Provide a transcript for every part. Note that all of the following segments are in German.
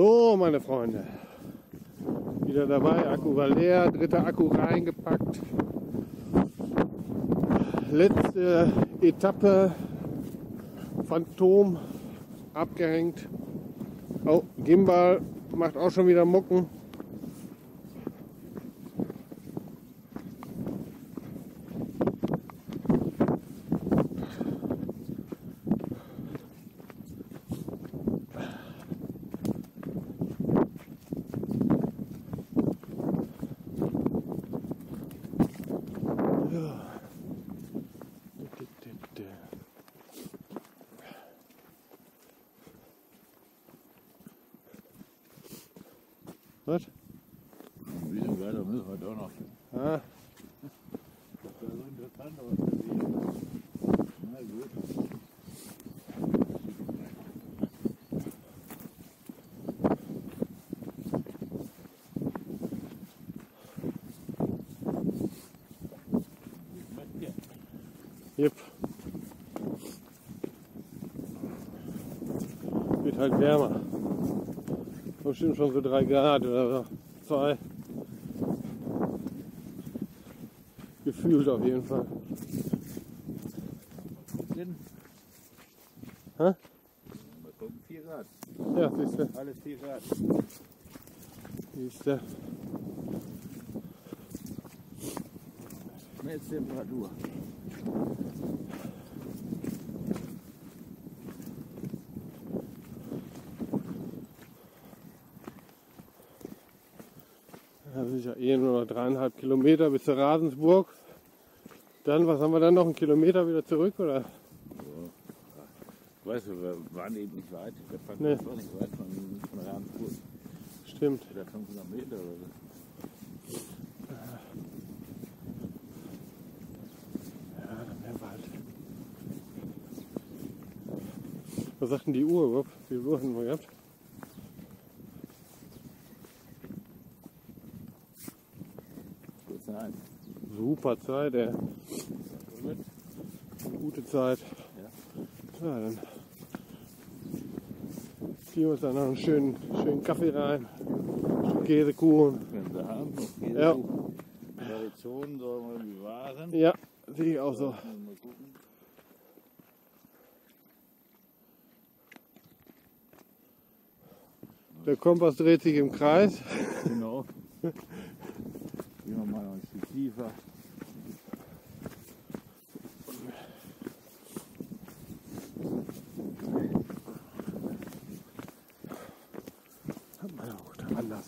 So, meine Freunde, wieder dabei, Akku war leer, dritter Akku reingepackt. Letzte Etappe, Phantom abgehängt. Oh, Gimbal macht auch schon wieder Mucken. Was? Ein bisschen weiter müssen wir doch noch. Ah. Das war so interessant, was wir sehen. Na gut. Yep. Wird halt wärmer. Bestimmt schon so 3 Grad oder 2. Gefühlt auf jeden Fall. Hä? 4 Grad. Ja, siehst du. Alles 4 Grad. Siehst du. Jetzt Temperatur. Ja, eh nur noch 3,5 Kilometer bis zur Ravensburg. Dann, was haben wir dann noch? 1 Kilometer wieder zurück, oder? Ja. Weißt du, wir waren eben nicht weit. Wir fanden nee. Auch nicht weit von Ravensburg. Stimmt. Oder 500 Meter oder so. Ja, dann wären wir halt. Was sagt denn die Uhr überhaupt? Wie viel Uhr haben wir gehabt? Super Zeit, ey. Gute Zeit. Ja, dann ziehen wir uns dann noch einen schönen Kaffee rein. Käsekuchen. Wenn Sie haben, Käsekuchen. Ja. Traditionen sollen wir bewahren. Ja, sehe ich auch so. Der Kompass dreht sich im Kreis. Genau. Gehen wir mal ein bisschen tiefer.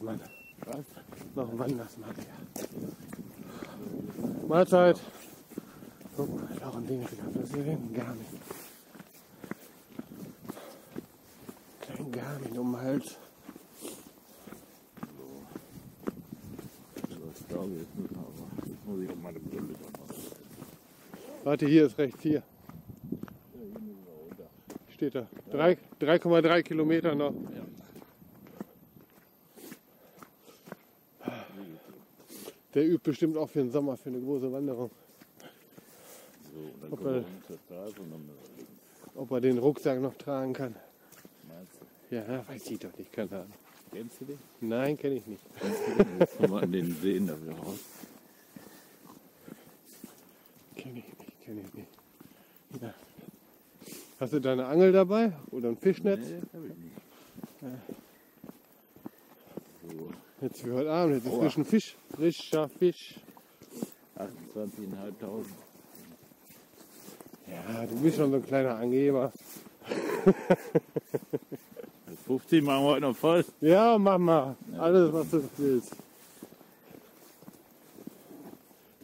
Mann. Was? Noch ein Wandersmann hier. Mahlzeit. Guck mal, ich auch ein Ding wieder. Das ist hier hinten Garmin. Kleinen Garmin um den Hals. So. Ich glaube, jetzt muss ich auch meine Brille machen. Warte, hier ist rechts, hier. Steht da. 3,3 Kilometer noch. Ja. Der übt bestimmt auch für den Sommer, für eine große Wanderung. So, dann ob er den Rucksack noch tragen kann. Meinst du? Ja, weiß ich doch nicht, keine Ahnung. Kennst du den? Nein, kenne ich nicht. Kennst du den? Jetzt kommen wir an den Seen da wieder raus. Kenne ich nicht. Ja. Hast du deine Angel dabei? Oder ein Fischnetz? Nee, das habe ich nicht. Ja. So. Jetzt für heute Abend, jetzt ist frischen Fisch. Frischer Fisch. 28.500. Ja, du bist schon so ein kleiner Angeber. 50 machen wir heute noch voll. Ja, mach mal. Ja. Alles, was du willst.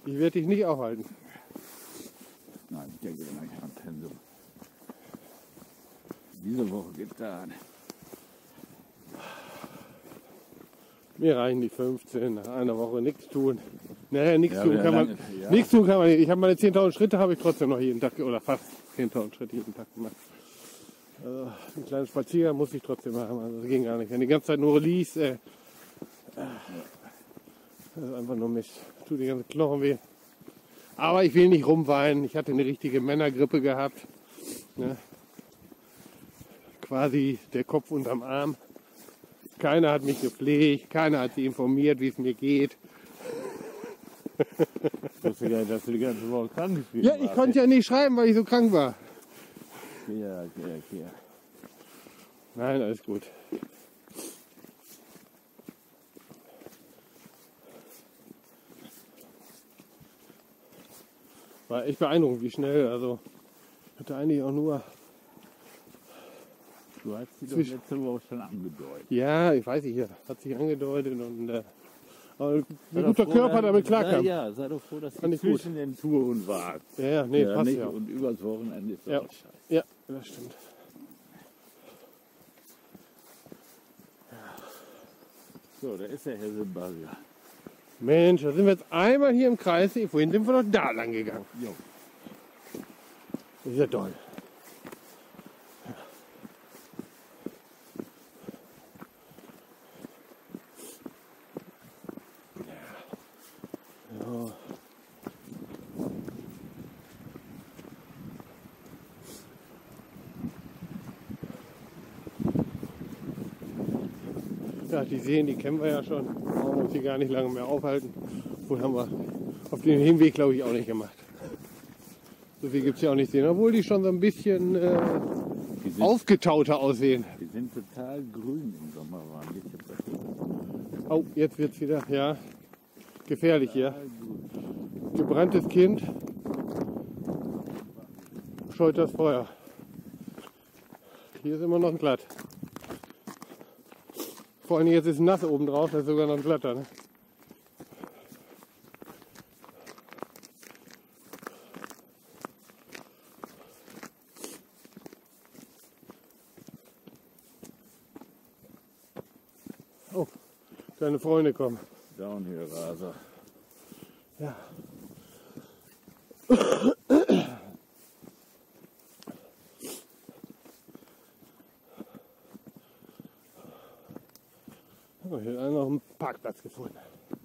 Ich werde dich nicht aufhalten. Nein, ich denke nicht am Pensum. Diese Woche geht's da an. Mir reichen die 15, nach einer Woche nichts tun. Naja, nichts tun kann man nicht. Ich habe meine 10.000 Schritte, habe ich trotzdem noch jeden Tag, oder fast 10.000 Schritte jeden Tag gemacht. Also, einen kleinen Spaziergang muss ich trotzdem machen, also das ging gar nicht. Wenn die ganze Zeit nur liest, ey. Das ist einfach nur Mist. Tut die ganzen Knochen weh. Aber ich will nicht rumweinen, ich hatte eine richtige Männergrippe gehabt. Ne? Quasi der Kopf unterm Arm. Keiner hat mich gepflegt, keiner hat sie informiert, wie es mir geht. Ich wusste gar nicht, dass du die ganze Woche krank bist. Ja, ich konnte ja nicht schreiben, weil ich so krank war. Ja, ja. Nein, alles gut. War echt beeindruckend, wie schnell. Also ich hatte eigentlich auch nur... Du hast sie doch letzte Woche schon angedeutet. Ja, ich weiß nicht, hat sich angedeutet und aber ein guter Körper hat damit klarkam. Ja, sei doch froh, dass du zwischen den Touren warst. Ja, nee, ja, passt nicht, ja. Und übers Wochenende ist das ja auch scheiße. Ja, das stimmt. So, da ist der Hesselbach. Mensch, da sind wir jetzt einmal hier im Kreis. Vorhin sind wir doch da lang gegangen. Jo. Das ist ja toll. Die Seen, die kennen wir ja schon, brauchen uns hier gar nicht lange mehr aufhalten. Obwohl haben wir auf dem Hinweg, glaube ich, auch nicht gemacht. So viel gibt es ja auch nicht sehen, obwohl die schon so ein bisschen aufgetauter aussehen. Die sind total grün im Sommer, waren die. Oh, jetzt wird es wieder, ja, gefährlich hier. Ja. Gebranntes Kind scheut das Feuer. Hier ist immer noch glatt. Vor allem jetzt ist nass oben drauf, das ist sogar noch ein glatter. Ne? Oh, deine Freunde kommen. Downhill Raser. Ja. Parkplatz gefunden. Da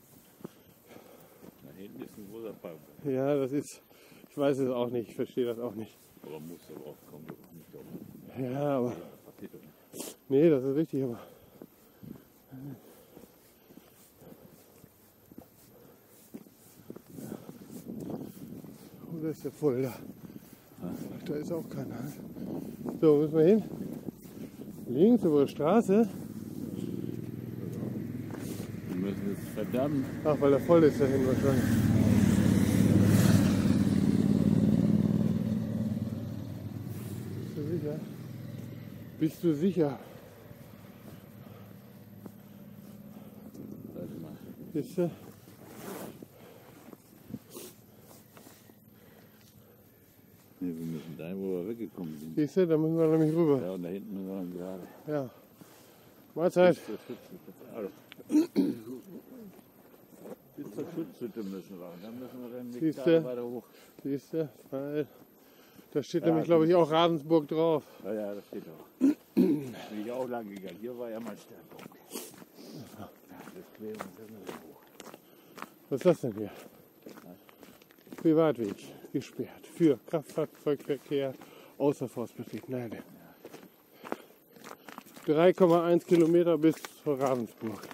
hinten ist ein großer Parkplatz. Ja, das ist, ich weiß es auch nicht, ich verstehe das auch nicht. Aber muss aber auch kommen, nicht kommen. Ja, aber. Nee, das ist richtig, aber. Oh, da ist der voll da. Ach, da ist auch keiner. So, müssen wir hin? Links über die Straße. Verdammt. Ach, weil der voll ist da hinten wahrscheinlich. Bist du sicher? Bist du sicher? Warte mal. Bist du? Nee, wir müssen dahin, wo wir weggekommen sind. Siehst du, da müssen wir nämlich rüber. Ja, und da hinten müssen wir dann gerade. Ja. Mahlzeit. Bis zur Schutzhütte müssen wir, dann müssen wir dann nicht da weiter hoch. Siehst du, weil da steht ja, nämlich, glaube ich, auch Ravensburg drauf. Ja, ja, das steht auch. Bin ich auch lang gegangen. Hier war ja mein Sternpunkt. Ja, das quälen wir dann hoch. Was ist das denn hier? Privatweg gesperrt für Kraftfahrzeugverkehr außer Forstbetrieb. Nein, nein. 3,1 Kilometer bis zur Ravensburg. Ja.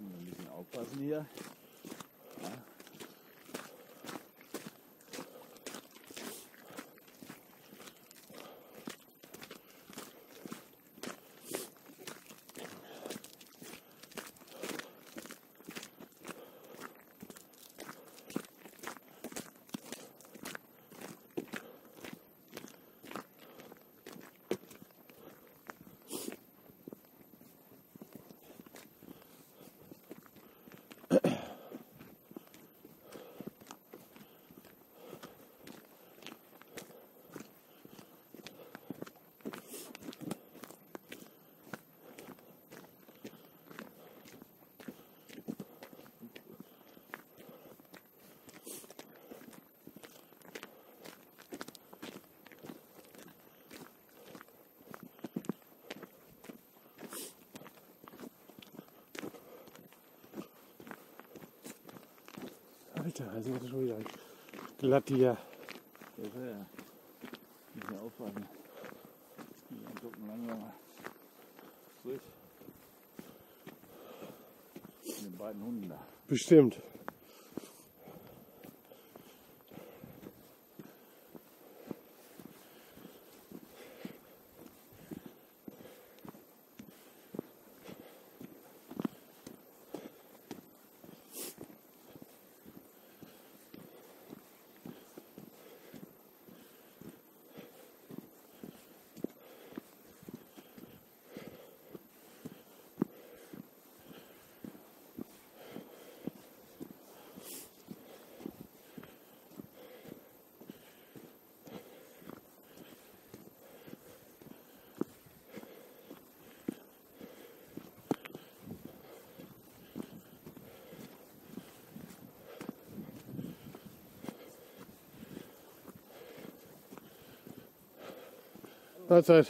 Wir müssen aufpassen hier. Ja. Alter, also das ist schon wieder glatt hier. Ja, ja. nicht mehr aufpassen. Die gucken langsam durch. Mit den beiden Hunden da. Bestimmt. Mahlzeit.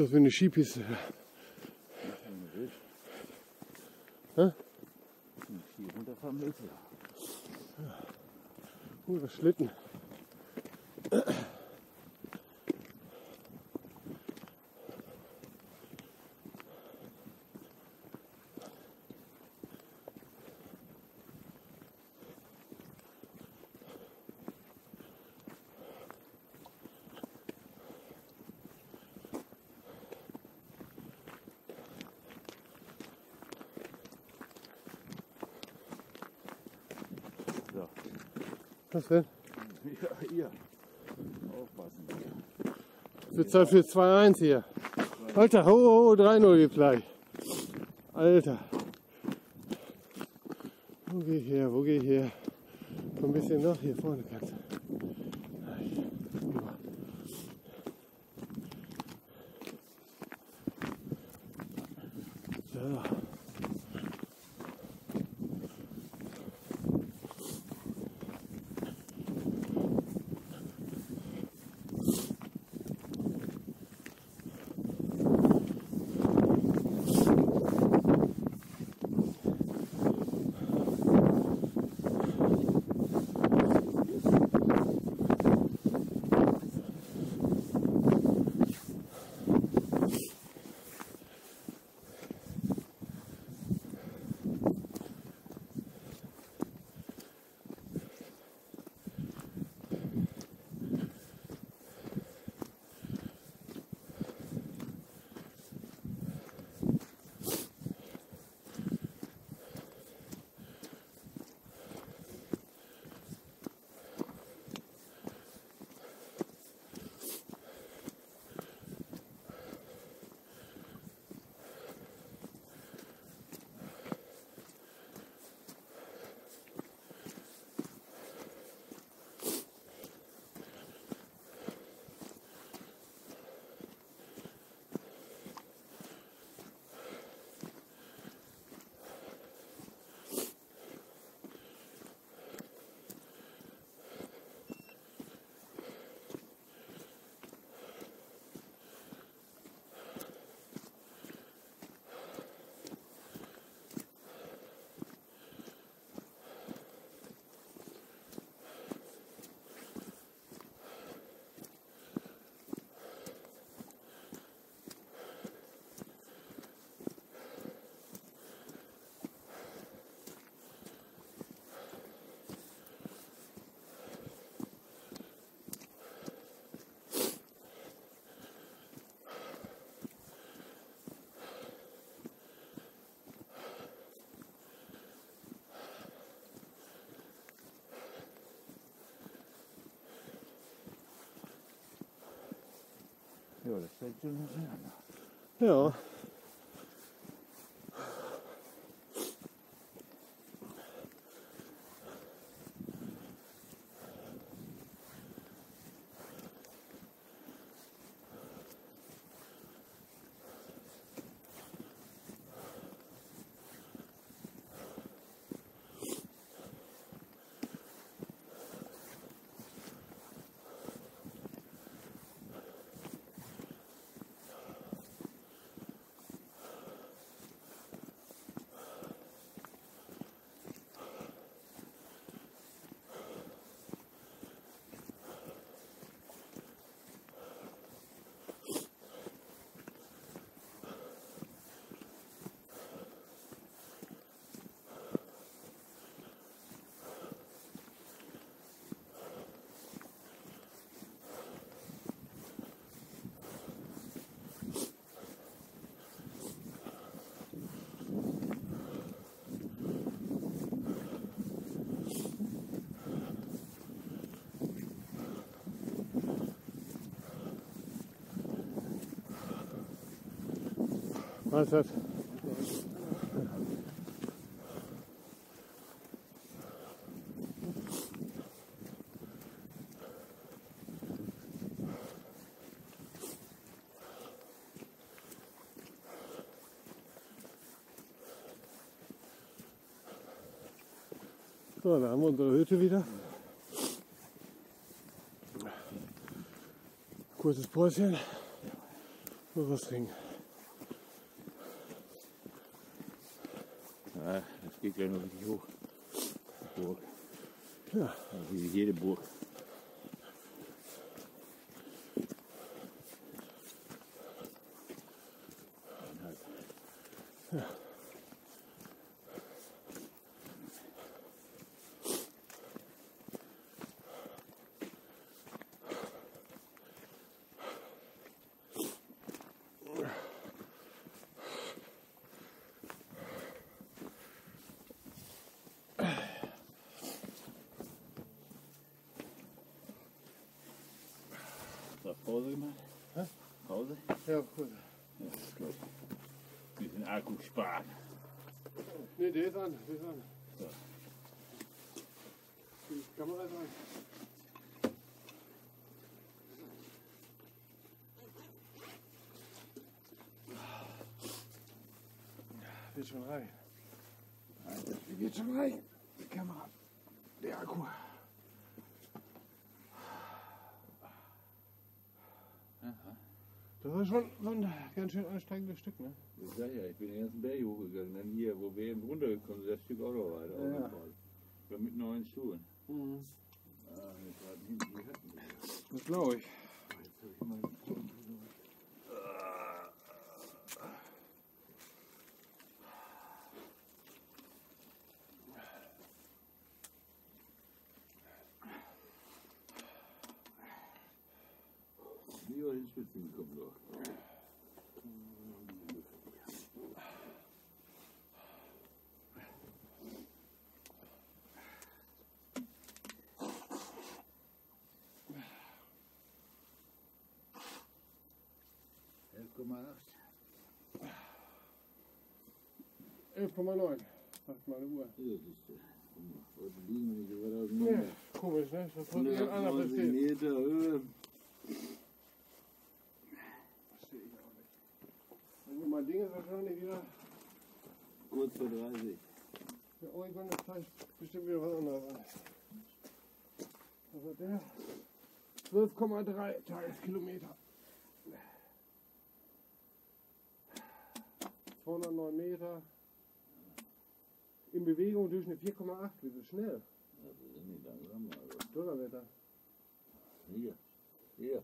Das ist eine Skipiste. Hä? Hier runterfahren willst du. Das Schlitten. Was denn? Ja, hier. Aufpassen. Es wird Zeit für 2-1 hier. Alter, ho, ho, 3-0 geht gleich. Alter. Wo geh ich her? Wo geh ich her? So ein bisschen noch hier vorne kannst. Ja, das fällt schon auseinander. Ja. Meinst du das? So, da haben wir unsere Hütte wieder. Kurzes Päuschen. Nur was trinken. Geht gleich noch richtig hoch. Burg. Ja. Wie jede Burg. Ja. Pause gemacht? Hä? Pause? Ja, gut. Ja, ist gut. Wir sind Akku sparen. Ne, der ist an, der ist an. So. Die Kamera ist an. Geht schon rein. Alter, die geht schon rein. Die Kamera. Der Akku. Das war schon so ein ganz schön ansteigendes Stück, ne? Ich sag ja, ich bin den ganzen Berg hochgegangen. Dann hier, wo wir eben runtergekommen sind, das Stück auch noch weiter. Ja. Auch noch ich war mit neuen Schuhen. Mhm. Ah, jetzt war hinten die Hütten. Das glaube ich. Jetzt habe ich mal gekommen, doch. ,9 sagt meine Uhr. Ja, siehst du. Heute liegen wir nicht über 1000 Meter. Ja, komisch, ne? Das hat mir einer erzählt. Mein Ding ist wahrscheinlich wieder kurz vor 30. Ja, oh, ich meine, das zeigt bestimmt wieder was anderes an. Was hat der? 12,3 Tageskilometer. 209 Meter. In Bewegung durch eine 4,8. Wie so schnell? Das ist nicht langsam, aber. Donnerwetter. Hier. Hier.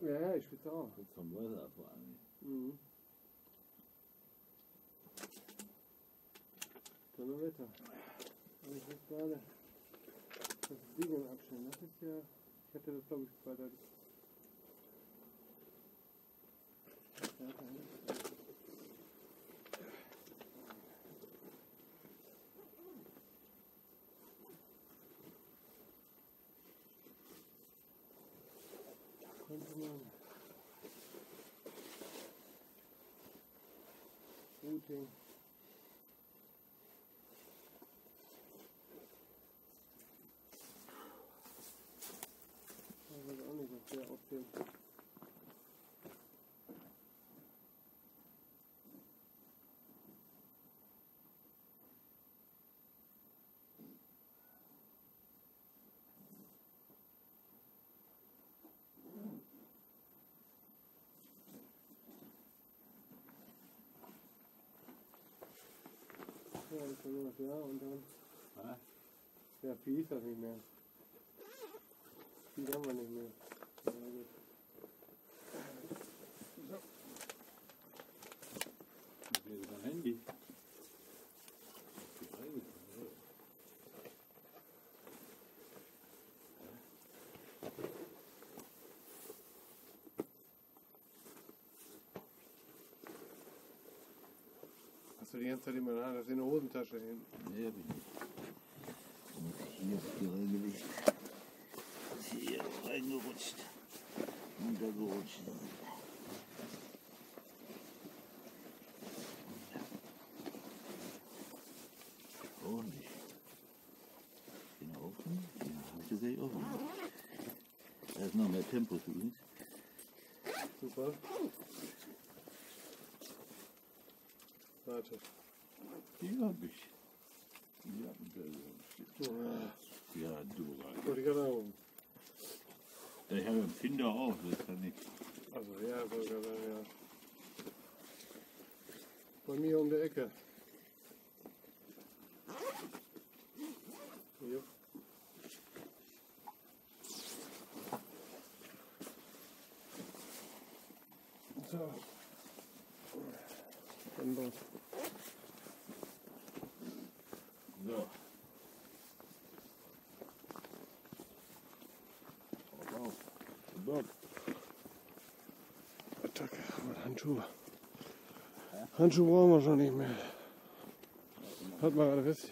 Ja, ja, ich spitze auch. Jetzt vom Wasser ab vor allem. Mhm. Donnerwetter. Und ich muss gerade das Siegeln abstellen. Das ist ja. Ich hatte das, glaube ich, bei der. Da könnte man. Shooting. Ich weiß auch nicht, ob der auf dem... Ja, und dann... Was? Ja, viel ist das nicht mehr. Viel haben wir nicht mehr. Ja, gut. So. Das ist mein Handy. Die ganze Zeit immer nach, das ist in der Hosentasche hin. Nee, hab ich nicht. Hier ist die reingelegt. Hier reingerutscht. Untergerutscht. Ordentlich. Genau offen. Ja, hab ich gleich offen. Da ist noch mehr Tempo übrigens. Super. Warte. Die hab ich. Die hat ein ja, du rein. Ja, ich habe einen Finder auch, das kann ich. Also ja, wollte ich sagen, ja. Bei mir um die Ecke. Ja. So. Dann so. Auf. Auf. Attacke. Handschuhe. Handschuhe brauchen wir schon nicht mehr. Hat man gerade fest.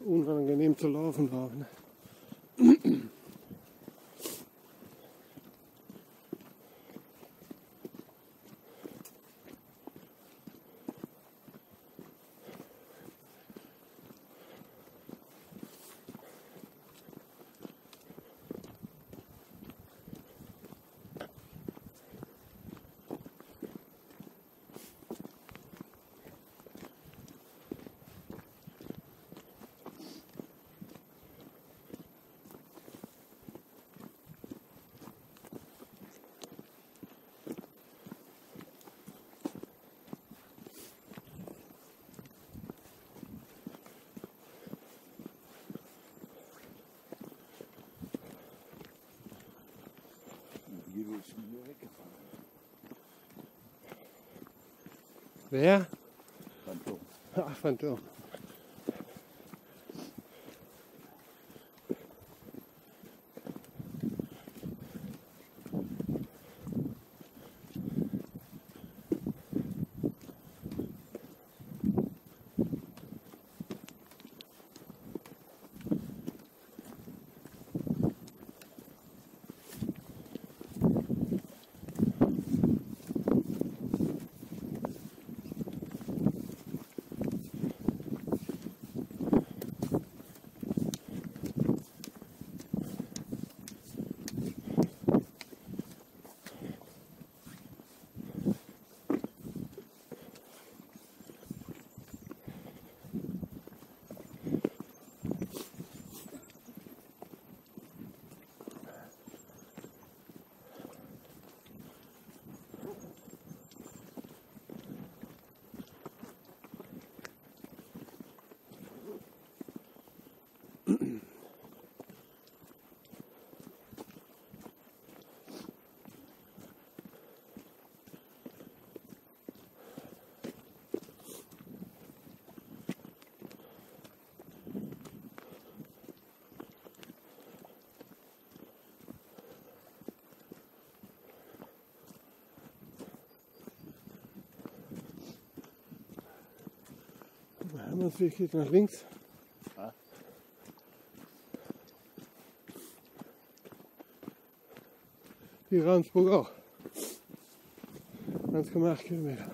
Unangenehm zu laufen drauf. Ne? Wer? Phantom. Ach, Phantom. Der Hermannsweg geht nach links. Ja. Die Ravensburg auch. 1,8 Kilometer.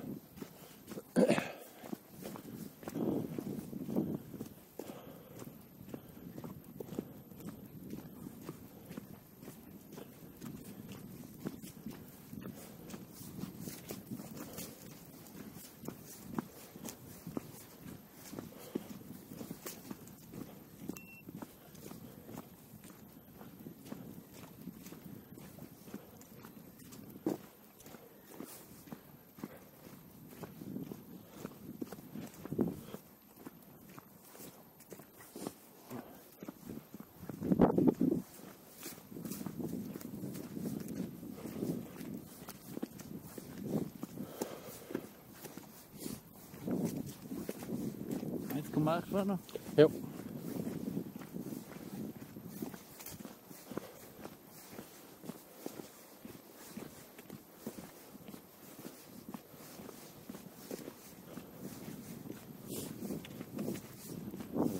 Gemacht war noch? Ja. Das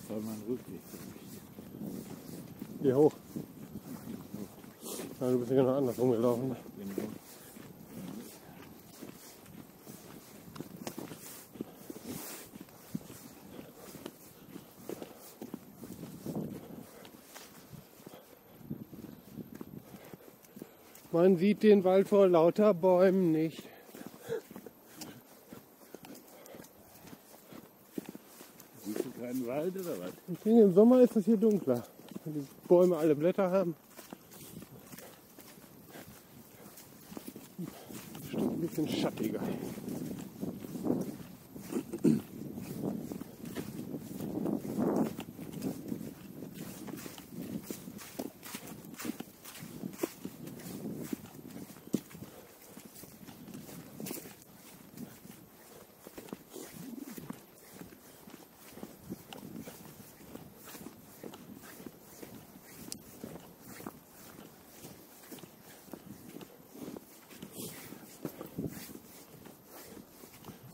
war mal ein Rückweg. Hier hoch. Ja, du bist ja noch anders rumgelaufen. Man sieht den Wald vor lauter Bäumen nicht. Siehst du keinen Wald oder was? Ich denke, im Sommer ist es hier dunkler, wenn die Bäume alle Blätter haben. Bestimmt ein bisschen schattiger.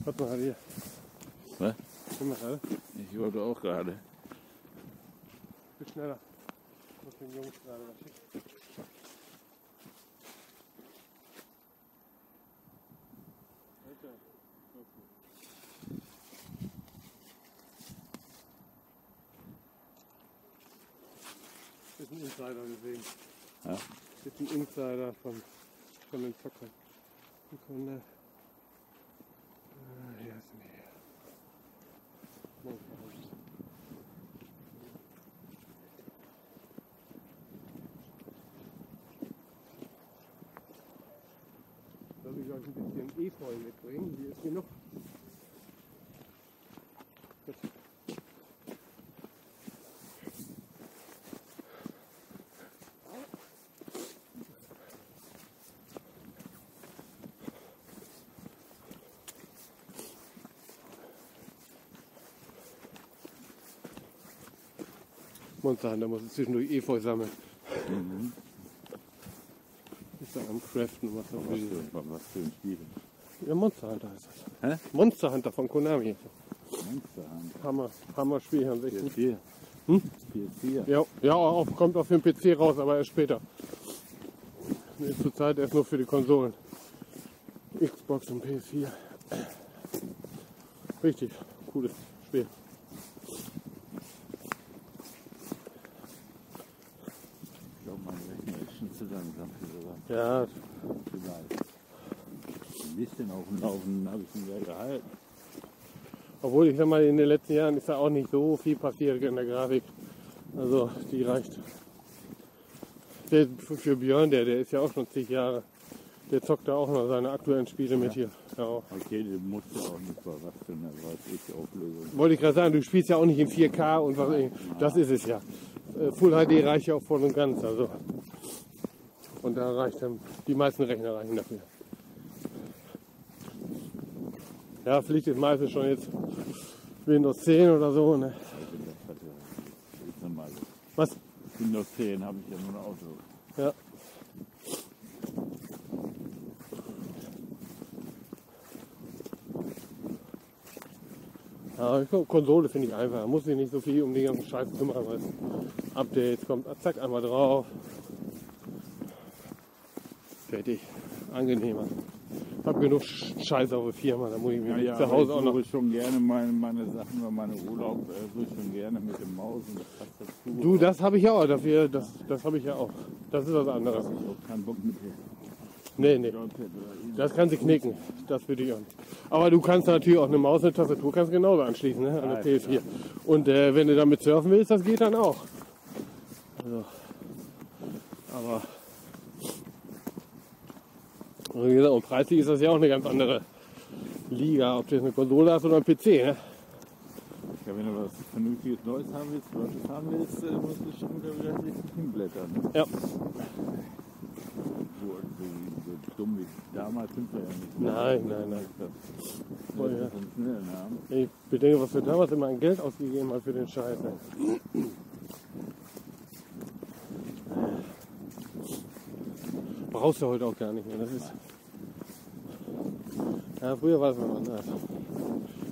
Was machen wir hier? Was? Ich wollte auch gerade. Ein bisschen schneller. Ich muss den Jungs gerade was schicken. Das ist ein Insider gesehen. Ja? Das ist ein Insider von den Zockern. Soll ich euch ein bisschen Efeu mitbringen? Hier ist genug. Gut. Monster Hunter muss ich zwischendurch Efeu sammeln. Mhm. Ist da am Craften was noch für ein Spiel. Ja, Monster Hunter heißt das. Hä? Monster Hunter von Konami. Monster Hunter. Hammer Spiel, haben sich PS4. Hm? PS4. Ja, kommt auf den PC raus, aber erst später. Ist zurzeit erst nur für die Konsolen. Xbox und PS4. Richtig cooles Spiel. Ich glaube, mein Rechner ist schon zu langsam für sowas. Ja. Vielleicht. Ein bisschen auf dem Laufen habe ich ihn wieder gehalten. Obwohl, ich sag mal, in den letzten Jahren ist da auch nicht so viel passiert in der Grafik. Also, die reicht. Selbst für Björn, der ist ja auch schon zig Jahre. Der zockt da auch noch seine aktuellen Spiele mit hier. Ja. Okay, den musst du auch nicht verwachsen, da weiß ich Auflösung. Wollte ich gerade sagen, du spielst ja auch nicht in 4K und was. Das ist es ja. Full HD reicht ja auch voll und ganz. Also. Und da reicht dann, die meisten Rechner reichen dafür. Ja, Pflicht ist meistens schon jetzt Windows 10 oder so. Ne? Was? Windows 10 habe ich ja nur ein Auto. Ja. Ja, ich glaube, Konsole finde ich einfach. Da muss ich nicht so viel um die ganzen Scheiße kümmern. Weil Updates kommt, zack, einmal drauf. Fertig. Angenehmer. Ich habe genug Scheiße auf der Firma, da muss ich mir ja, zu Hause auch noch... Ich schon gerne meine Sachen oder meine Urlaub, suche ich schon gerne mit dem Maus und das passt dazu. Du, das habe ich ja auch, das habe ich ja auch. Das ist was anderes. Ich habe keinen Bock mit dir. Nee. Das kannst du knicken, das würde ich auch nicht. Aber du kannst natürlich auch eine Maus und eine Tastatur kannst genauso anschließen, ne? An der PS4. Und wenn du damit surfen willst, das geht dann auch. Also, aber... Und preislich ist das ja auch eine ganz andere Liga, ob du jetzt eine Konsole hast oder ein PC. Ne? Ja, wenn du was vernünftiges Neues haben willst, musst du schon wieder richtig hinblättern. Ne? Ja. So dumm wie damals sind wir ja nicht. Nein. Das ich bedenke, was wir damals immer an Geld ausgegeben haben für den Scheiß. Ne? Brauchst du heute auch gar nicht mehr. Das ist ja, früher war es noch anders.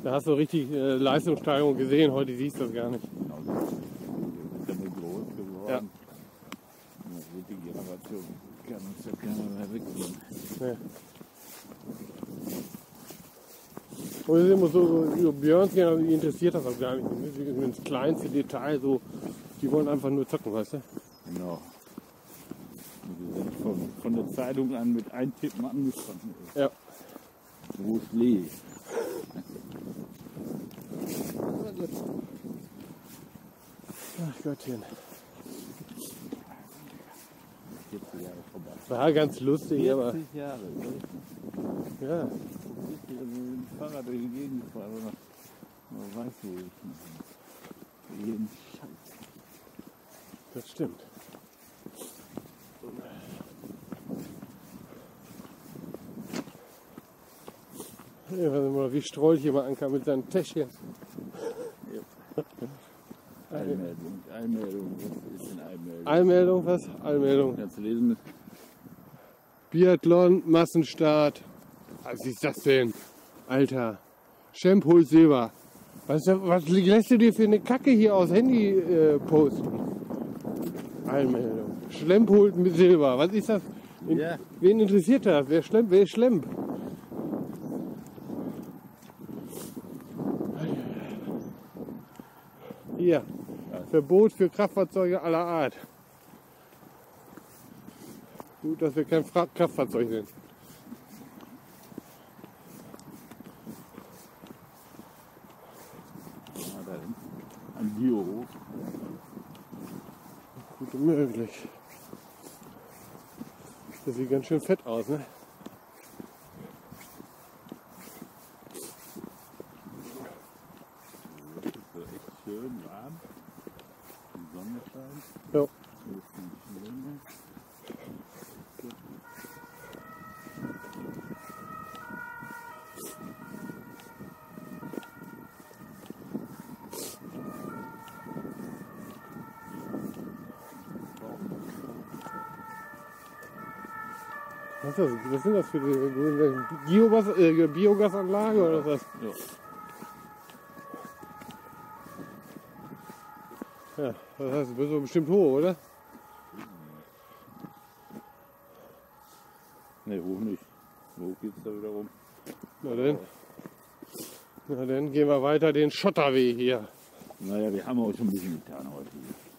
Da hast du richtig Leistungssteigerung gesehen, heute siehst du das gar nicht. Genau. Wir sind damit groß geworden. Ja. Die Generation kann uns ja keiner mehr wegnehmen. Und es ist immer so Björns, die interessiert das auch gar nicht. Das kleinste Detail, so, die wollen einfach nur zocken, weißt du? Genau. Von der Zeitung an mit Eintippen angefangen ist. Ja. Bruce Lee. Ach Gottchen. War ganz lustig, aber... 40 Jahre. Ja. Ich bin mit dem Fahrrad durch die Gegend gefahren, aber man weiß wo ich jeden Scheiß. Das stimmt. Ich weiß nicht mal, wie Strolch immer ankam mit seinem Täschchen. Ja. Allmeldung, was ist denn Allmeldung? Allmeldung, was? Allmeldung. Kannst du lesen mit? Biathlon, Massenstart. Was ist das denn? Alter. Champ holt Silber. Was lässt du dir für eine Kacke hier aus Handy posten? Allmeldung. Schlemp holt mit Silber. Was ist das? Ja. Wen interessiert das? Wer Schlemp? Wer ist Schlemp? Hier. Verbot für Kraftfahrzeuge aller Art. Gut, dass wir kein Kraftfahrzeug sind. Ein Biohof. Gut möglich. Das sieht ganz schön fett aus, ne? Ja. Was, was sind das für die Biogasanlage ja, oder was? Ja. Ja, das heißt, du bist doch bestimmt hoch, oder? Ne, hoch nicht. Hoch geht's da wieder rum. Na dann gehen wir weiter den Schotterweg hier. Naja, wir haben auch schon ein bisschen getan heute.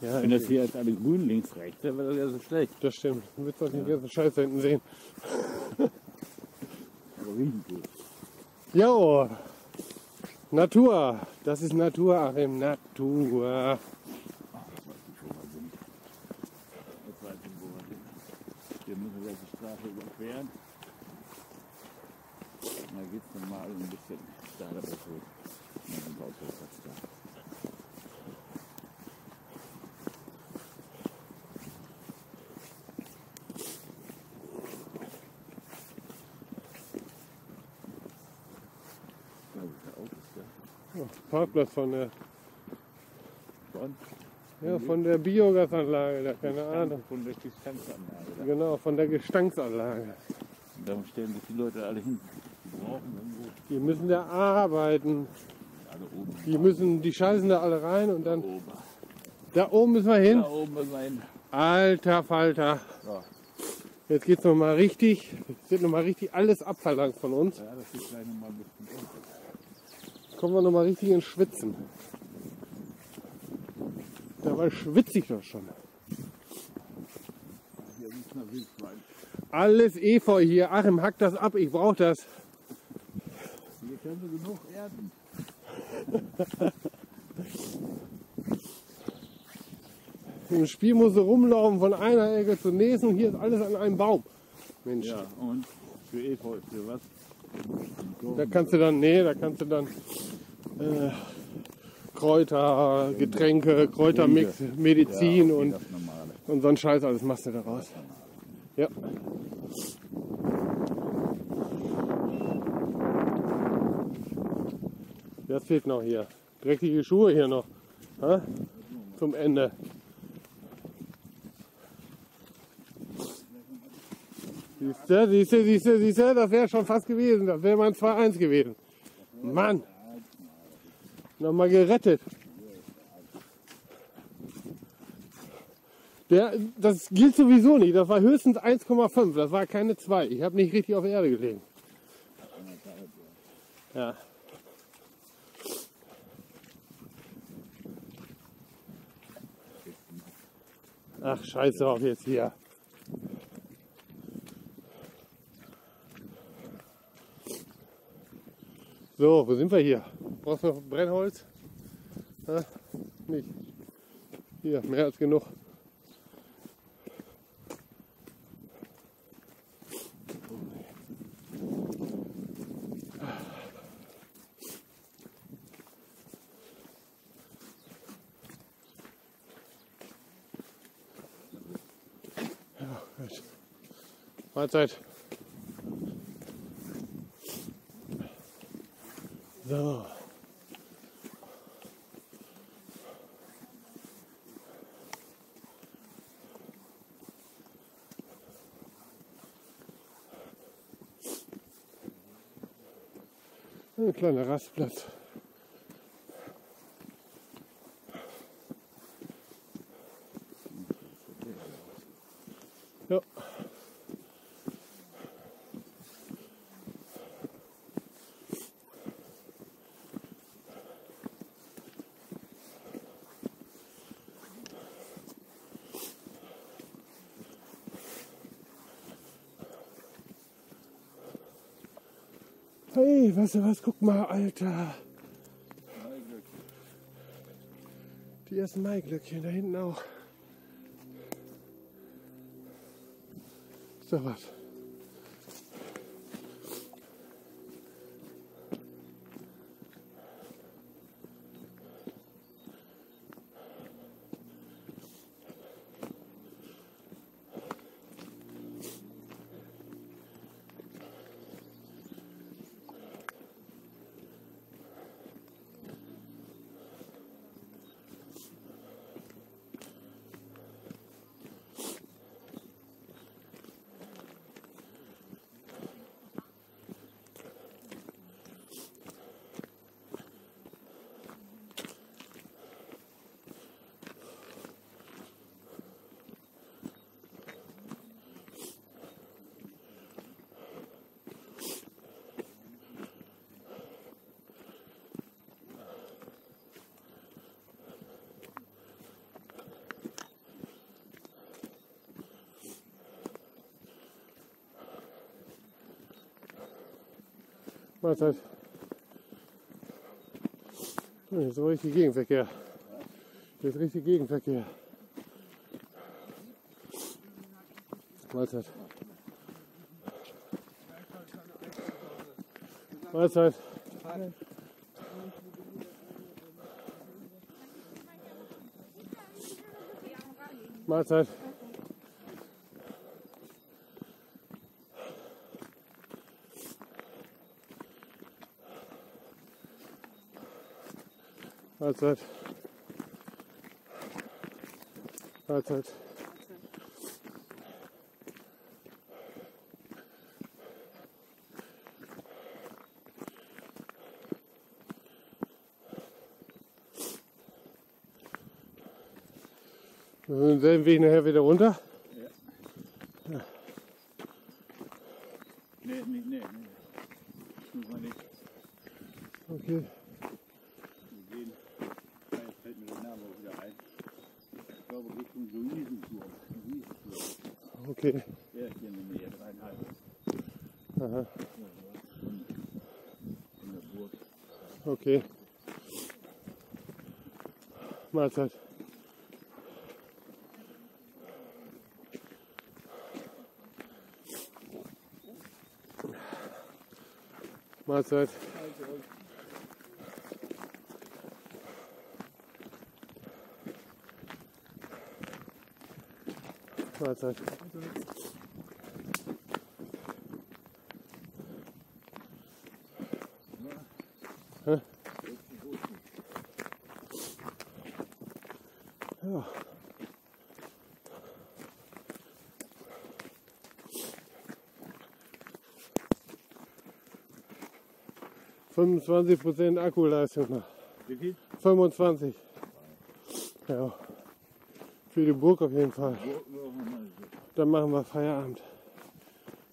Ja, wenn das hier jetzt alles grün links rechts, dann wäre das ja so schlecht. Das stimmt, du willst doch den ganzen Scheiß da hinten sehen. Aber riechen gut. Jo, Natur, das ist Natur, Achim, Natur. Oh, das weiß ich schon, wo wir sind. Jetzt weiß ich, wo wir sind. Wir müssen jetzt die Straße überqueren. Da geht es normal ein bisschen steiler berghoch. Dann sind wir auswärts da. Parkplatz von der von der Biogasanlage, da keine Ahnung. Von der Gestanksanlage. Da. Genau, von der Gestanksanlage. Und darum stellen sich die Leute alle hin. Die brauchen irgendwo. Die müssen da arbeiten. Alle oben. Die müssen, die scheißen da alle rein und dann. Da oben müssen wir hin. Da oben müssen wir hin. Alter Falter. Ja. Jetzt geht's nochmal richtig. Jetzt wird nochmal richtig alles abverlangt von uns. Ja, das ist gleich nochmal ein bisschen unten. Kommen wir noch mal richtig ins Schwitzen. Dabei schwitze ich doch schon. Alles Efeu hier. Achim, hack das ab, ich brauche das. Hier können wir genug erden. Im Spiel muss sie rumlaufen von einer Ecke zur nächsten. Hier ist alles an einem Baum. Mensch. Ja, und für Efeu, für was? Da kannst du dann, Kräuter, Getränke, Kräutermix, Medizin und so ein Scheiß, alles machst du da raus. Ja. Das fehlt noch hier. Dreckige Schuhe hier noch. Ha? Zum Ende. Siehste, das wäre schon fast gewesen. Das wäre mal ein 2-1 gewesen. Mann! Nochmal gerettet. Das gilt sowieso nicht. Das war höchstens 1,5. Das war keine 2. Ich habe nicht richtig auf Erde gelegen. Ja. Ach, scheiß drauf jetzt hier. So, wo sind wir hier? Brauchst du noch Brennholz? Ha? Nicht. Hier, mehr als genug. Ja, gut. Mahlzeit. So. Ein kleiner Rastplatz. Ja. Hey, weißt du was? Guck mal, Alter. Die ersten Maiglöckchen, da hinten auch. Ist doch was. Mahlzeit. Jetzt ist richtig Gegenverkehr. Jetzt richtig Gegenverkehr. Mahlzeit. Mahlzeit. Mahlzeit. Mahlzeit. Mahlzeit. Wir sind denselben Weg nachher wieder runter. Ja. Ja. Nee. Das muss man nicht. Okay. Wir gehen. Ja, jetzt fällt mir der Name auch wieder ein. Ich glaube Richtung Luisenturm. Okay. Der ist hier in der Nähe, 3,5. Aha. In der Burg. Okay. Mahlzeit. Mahlzeit. Mahlzeit. Ja. Ja. ...25% Akkuleistung noch. Wie viel? 25. Ja. Für die Burg auf jeden Fall. Dann machen wir Feierabend.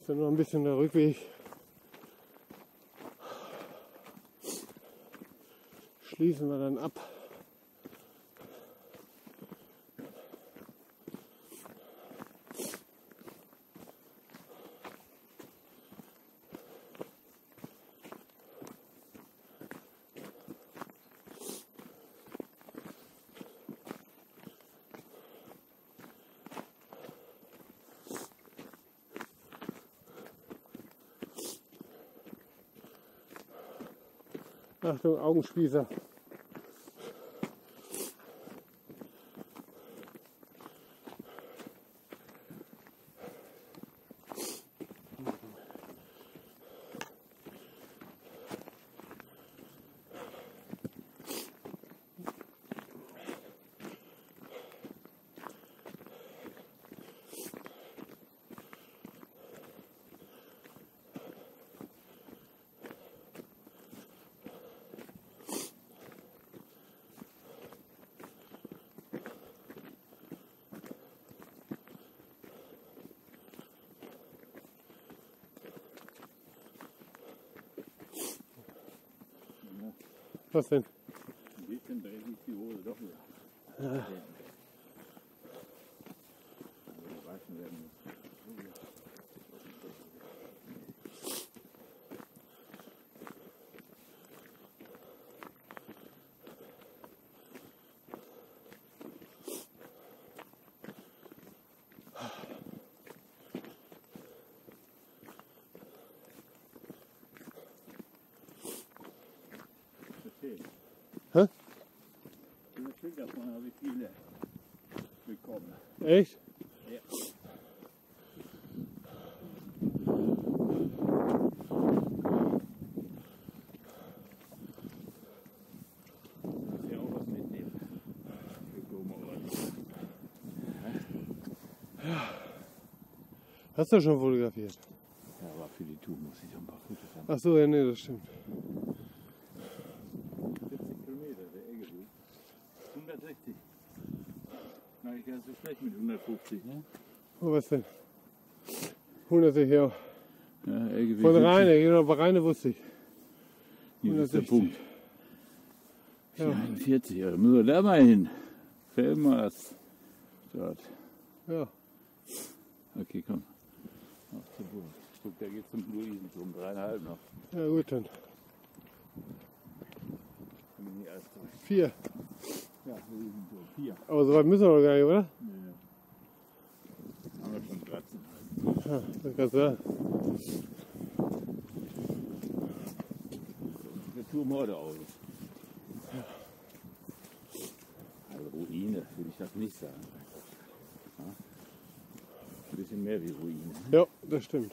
Ist ja noch ein bisschen der Rückweg. Schließen wir dann ab. Achtung, Augenspießer. Was denn? Ein bisschen dreht sich die Hose doch wieder. Ja. Hä? Diese Schilder davon habe ich viele bekommen. Echt? Ja. Ich muss ja auch was mitnehmen. Ja. Hast du schon fotografiert? Ja, aber für die Tour muss ich ein paar Fotos haben. Ach so, ja, nee, das stimmt. 160. Na, ich kann so schlecht mit 150, ne? Oh, was denn? 160, ja. Von Rheine, genau, bei Rheine wusste ich. 160. Das ist der Punkt. Ja. 41, ja, müssen wir da mal hin. Filmen wir das. Dort. Ja. Okay, komm. Auf zur Burg. Stück, der geht zum Luisenturm, 3,5 noch. Ja gut, dann. Kann ich nicht alles durch. 4. Ja, Luisenturm, 4. Aber so weit müssen wir doch gar nicht, oder? Nee. Haben wir schon 13. Ja, das kannst du sagen. Der Turm heute auch. Also Ruine, würde ich das nicht sagen. Ja? Ein bisschen mehr wie Ruine. Ja, das stimmt.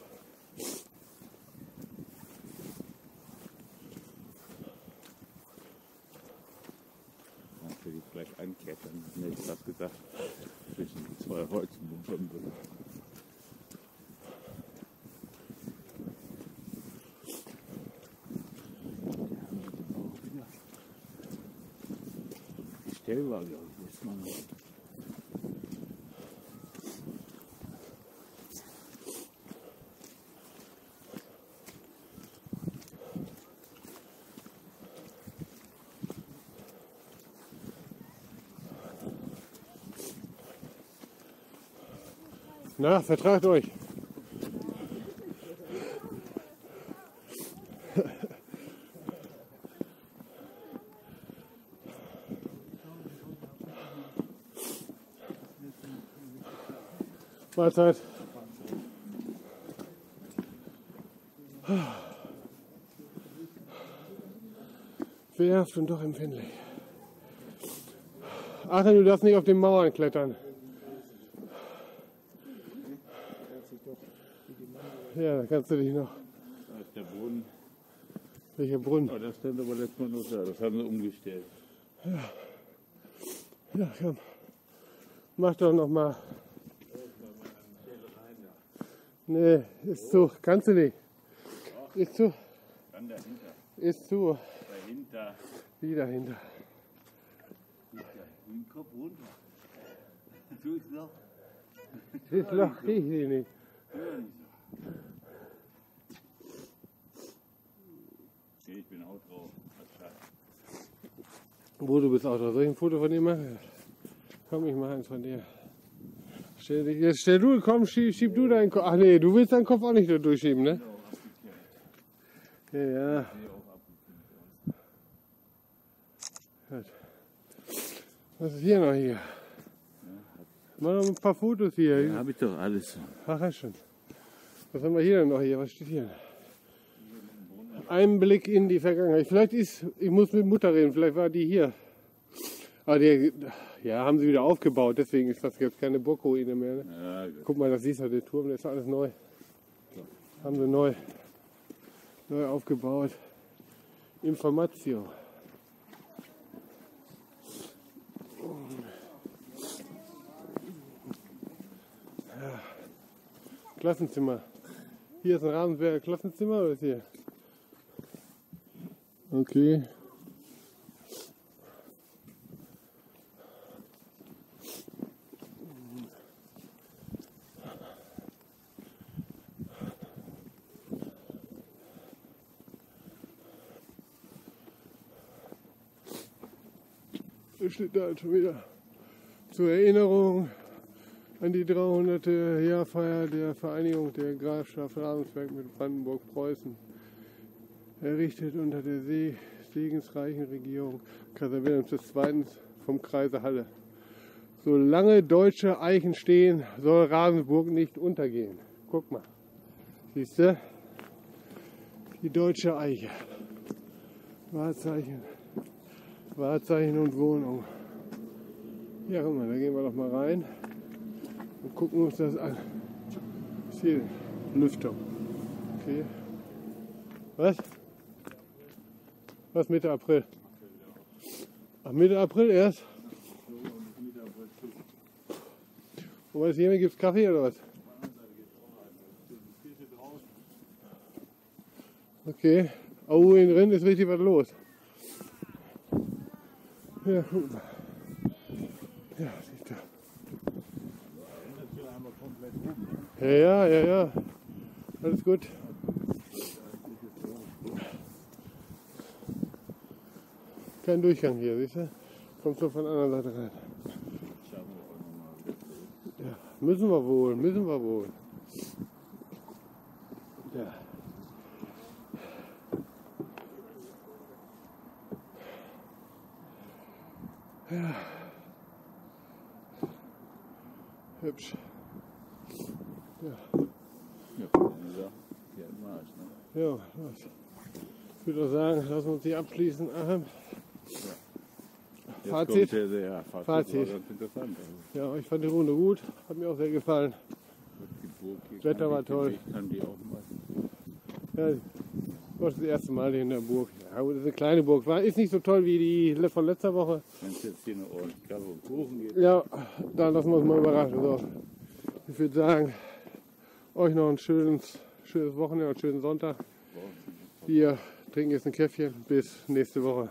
Dann will ich gleich einkettern, hätte ich fast gedacht. Zwischen zwei Holzen und schon drin. Stell war, glaube ich, jetzt mal noch. Na, vertragt euch. Mahlzeit. Werft und doch empfindlich. Achte, du darfst nicht auf den Mauern klettern. Ja, da kannst du dich noch. Da ist der Brunnen. Welcher Brunnen? Oh, das stand aber letztes Mal noch da. Das haben sie umgestellt. Ja, ja komm. Mach doch noch mal. Nee, ist zu. Kannst du nicht. Doch. Ist zu. Dann dahinter. Ist zu. Dahinter. Wie dahinter. Den Kopf runter. Durchs Loch. Das Loch krieg ich nicht. Ich bin auch drauf. Wo du bist auch drauf. Soll ich ein Foto von dir machen? Komm, ich mach eins von dir. Jetzt stell du, komm, schieb du deinen Kopf. Ach nee, du willst deinen Kopf auch nicht durchschieben, ne? Ja, ja. Was ist hier noch hier? Mach noch ein paar Fotos hier. Ja, hab ich doch alles. Ach, ja schon. Was haben wir hier denn noch hier? Was steht hier? Ein Blick in die Vergangenheit. Vielleicht ist, ich muss mit Mutter reden, vielleicht war die hier. Aber die, ja, haben sie wieder aufgebaut, deswegen ist das jetzt keine Burgruine mehr. Ne? Ja, guck mal, das siehst du, der Turm, der ist alles neu. Ja. Haben sie neu aufgebaut. Informatio. Ja. Klassenzimmer. Hier ist ein Ravensberger Klassenzimmer, oder ist hier? Okay. Steht da halt schon wieder zur Erinnerung an die 300-Jahr-Feier der Vereinigung der Grafschaft Ravensberg mit Brandenburg-Preußen, errichtet unter der segensreichen Regierung Kaiser Wilhelm II. Vom Kreise Halle. Solange deutsche Eichen stehen, soll Ravensburg nicht untergehen. Guck mal, siehst du? Die deutsche Eiche. Wahrzeichen und Wohnung. Ja, guck mal, da gehen wir doch mal rein und gucken uns das an. Was ist hier denn? Lüftung. Okay. Was? Was Mitte April? Ach, Mitte April erst? Und was hier, gibt es Kaffee oder was? Okay. Oh, in Rind ist richtig was los. Ja, guck mal. Ja, sieht da. Ja. Alles gut. Kein Durchgang hier, siehst du? Kommst du von der anderen Seite rein. Ja, müssen wir wohl. Ja. Hübsch. Ja. Ja, hier im Marsch, ne? Ja, los. Ich würde sagen, lassen wir uns die abschließen. Ja. Fazit. Fazit. War ganz interessant. Ja, ich fand die Runde gut. Hat mir auch sehr gefallen. Das Wetter war toll. Ja, ich war das erste Mal hier in der Burg. Ja, das ist eine kleine Burg. Ist nicht so toll wie die von letzter Woche. Wenn es jetzt hier eine ordentliche Gabe und Kuchen geht. Ja, da lassen wir uns mal überraschen. So, ich würde sagen, euch noch ein schönes Wochenende und einen schönen Sonntag. Wir trinken jetzt ein Käffchen. Bis nächste Woche.